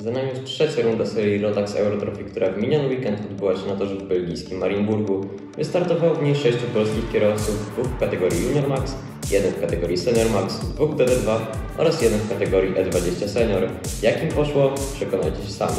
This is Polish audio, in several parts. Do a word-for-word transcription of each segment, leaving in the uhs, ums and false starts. Za nami jest trzecia runda serii Rotax Eurotrophy, która w miniony weekend odbyła się na torze w belgijskim Mariembourgu. Wystartowało w niej sześciu polskich kierowców, dwóch w kategorii Junior Max, jeden w kategorii Senior Max, dwóch D D dwa oraz jeden w kategorii E dwadzieścia Senior. Jak im poszło? Przekonajcie się sami.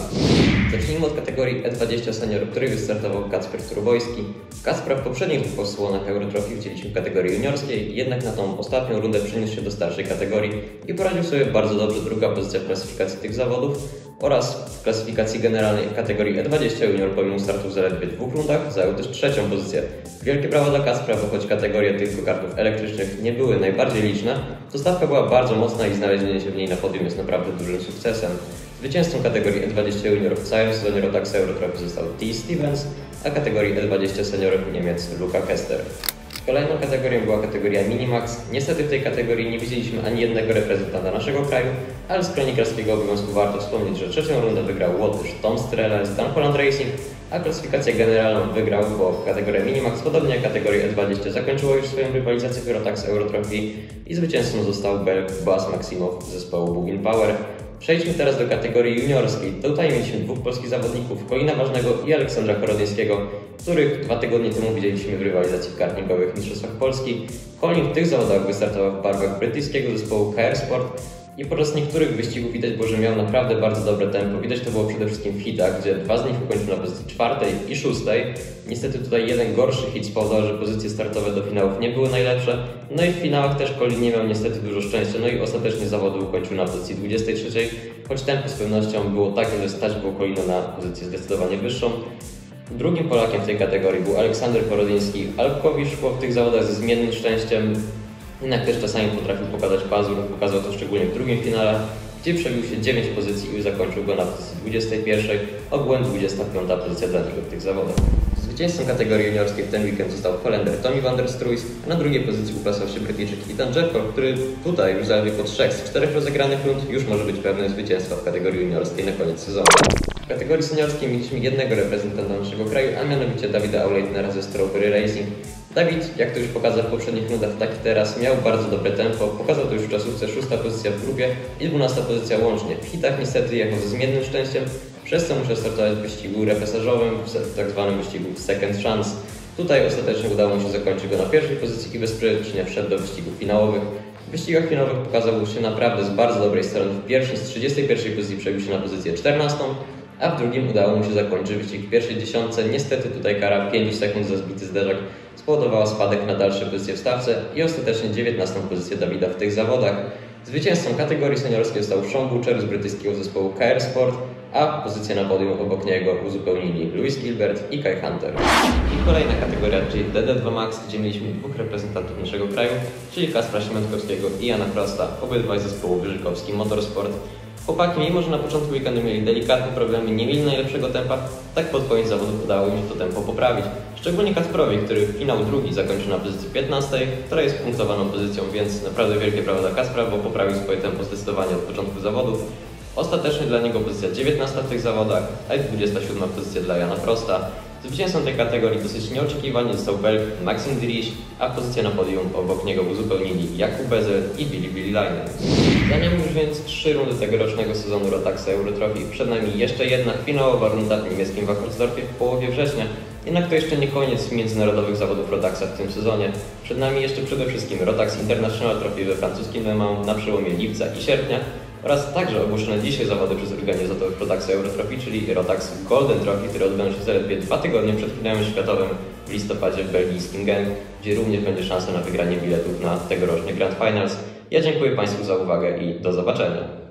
Zacznijmy od kategorii E dwadzieścia Senior, w której wystartował Kacper Turbojski. Kacpra w poprzednich dwóch osłonach Eurotrophy wdzieliśmy w kategorii juniorskiej, jednak na tą ostatnią rundę przeniósł się do starszej kategorii i poradził sobie bardzo dobrze. Druga pozycja w klasyfikacji tych zawodów oraz w klasyfikacji generalnej w kategorii E dwadzieścia Junior pomimo startu w zaledwie dwóch rundach zajął też trzecią pozycję. Wielkie brawa dla Kacpra, bo choć kategorie tych go-kartów elektrycznych nie były najbardziej liczne, to stawka była bardzo mocna i znalezienie się w niej na podium jest naprawdę dużym sukcesem. Zwycięzcą kategorii E dwadzieścia Junior w całym sezonie Rotax Eurotrophy został T. Stevens, a kategorii E dwadzieścia Senior Niemiec Luka Kester. Kolejną kategorią była kategoria Minimax. Niestety w tej kategorii nie widzieliśmy ani jednego reprezentanta naszego kraju, ale z kronikarskiego obowiązku warto wspomnieć, że trzecią rundę wygrał Łotysz Tom Strela z Stanford Racing, a klasyfikację generalną wygrał, bo kategoria Minimax, podobnie jak kategoria E dwadzieścia, zakończyła już swoją rywalizację w Rotax Eurotrophy i zwycięzcą został Belg Bas Maksimov z zespołu Bugin Power. Przejdźmy teraz do kategorii juniorskiej. Tutaj mieliśmy dwóch polskich zawodników, Collina Ważnego i Aleksandra Porodyńskiego, których dwa tygodnie temu widzieliśmy w rywalizacji w kartingowych mistrzostwach Polski. Collin w tych zawodach wystartował w barwach brytyjskiego zespołu K R Sport i podczas niektórych wyścigów widać było, że miał naprawdę bardzo dobre tempo. Widać to było przede wszystkim w hitach, gdzie dwa z nich ukończył na pozycji czwartej i szóstej. Niestety tutaj jeden gorszy hit spowodował, że pozycje startowe do finałów nie były najlepsze. No i w finałach też Collin nie miał niestety dużo szczęścia, no i ostatecznie zawody ukończył na pozycji dwudziestej trzeciej, choć tempo z pewnością było takie, że stać było Collina na pozycję zdecydowanie wyższą. Drugim Polakiem w tej kategorii był Aleksander Porodyński. Alpkowi szło w tych zawodach ze zmiennym szczęściem, jednak też czasami potrafił pokazać pazur. Pokazał to szczególnie w drugim finale, gdzie przebił się dziewięć pozycji i zakończył go na pozycji dwudziestej pierwszej, ogółem dwudziesta piąta pozycja dla niego w tych zawodach. Zwycięzcą kategorii juniorskiej w ten weekend został Holender Tommy van der Struys, a na drugiej pozycji uplasował się Brytyjczyk Ethan Jerko, który tutaj już zaledwie po trzech z czterech rozegranych rund już może być pewnym zwycięstwa w kategorii juniorskiej na koniec sezonu. W kategorii seniorskiej mieliśmy jednego reprezentanta naszego kraju, a mianowicie Davida Aulejnera ze Strawberry Racing. Dawid, jak to już pokazał w poprzednich rundach, tak i teraz, miał bardzo dobre tempo, pokazał to już w czasówce, szósta pozycja w grupie i dwunasta pozycja łącznie. W hitach niestety jako ze zmiennym szczęściem, przez co muszę startować w wyścigu repesażowym, w tak zwanym wyścigu Second Chance. Tutaj ostatecznie udało mu się zakończyć go na pierwszej pozycji i bezsprzecznie wszedł do wyścigów finałowych. W wyścigach finałowych pokazał się naprawdę z bardzo dobrej strony. W pierwszym z trzydziestej pierwszej pozycji przebił się na pozycję czternastą, a w drugim udało mu się zakończyć wyścig w pierwszej dziesiątce. Niestety tutaj kara pięć sekund za zbity zderzak spowodowała spadek na dalsze pozycje w stawce i ostatecznie dziewiętnastą pozycję Dawida w tych zawodach. Zwycięzcą kategorii seniorskiej został Sean Butcher z brytyjskiego zespołu K R Sport, a pozycję na podium obok niego uzupełnili Lewis Gilbert i Kai Hunter. I kolejna kategoria, czyli D D dwa Max, gdzie mieliśmy dwóch reprezentantów naszego kraju, czyli Kacpra Śmiątkowskiego i Jana Prosta, obydwaj z zespołu Wierzykowski Motorsport. Chłopaki, mimo że na początku weekendu mieli delikatne problemy, nie mieli najlepszego tempa, tak pod koniec zawodów udało im się to tempo poprawić. Szczególnie Kacprowi, który w finał drugi zakończył na pozycji piętnastej, która jest punktowaną pozycją, więc naprawdę wielkie brawa dla Kacpra, bo poprawił swoje tempo zdecydowanie od początku zawodów. Ostatecznie dla niego pozycja dziewiętnasta w tych zawodach, a i dwudziesta siódma pozycja dla Jana Prosta. Zwycięzcą tej kategorii dosyć nieoczekiwanie został Belg Maxim Dirich, a pozycję na podium obok niego uzupełnili Jakub Bezel i Billy Billy Lajner. Za nami już więc trzy rundy tegorocznego sezonu Rotaxa Eurotrophy. Przed nami jeszcze jedna finałowa runda w niemieckim Wackersdorfie w połowie września. Jednak to jeszcze nie koniec międzynarodowych zawodów Rotaxa w tym sezonie. Przed nami jeszcze przede wszystkim Rotax International Trophy we francuskim Le Mans na przełomie lipca i sierpnia oraz także ogłoszone dzisiaj zawody przez organizatorów Rotax Eurotrophy, czyli Rotax Golden Trophy, które odbędą się zaledwie dwa tygodnie przed finałem światowym w listopadzie w belgijskim Genk, gdzie również będzie szansa na wygranie biletów na tegoroczny Grand Finals. Ja dziękuję Państwu za uwagę i do zobaczenia.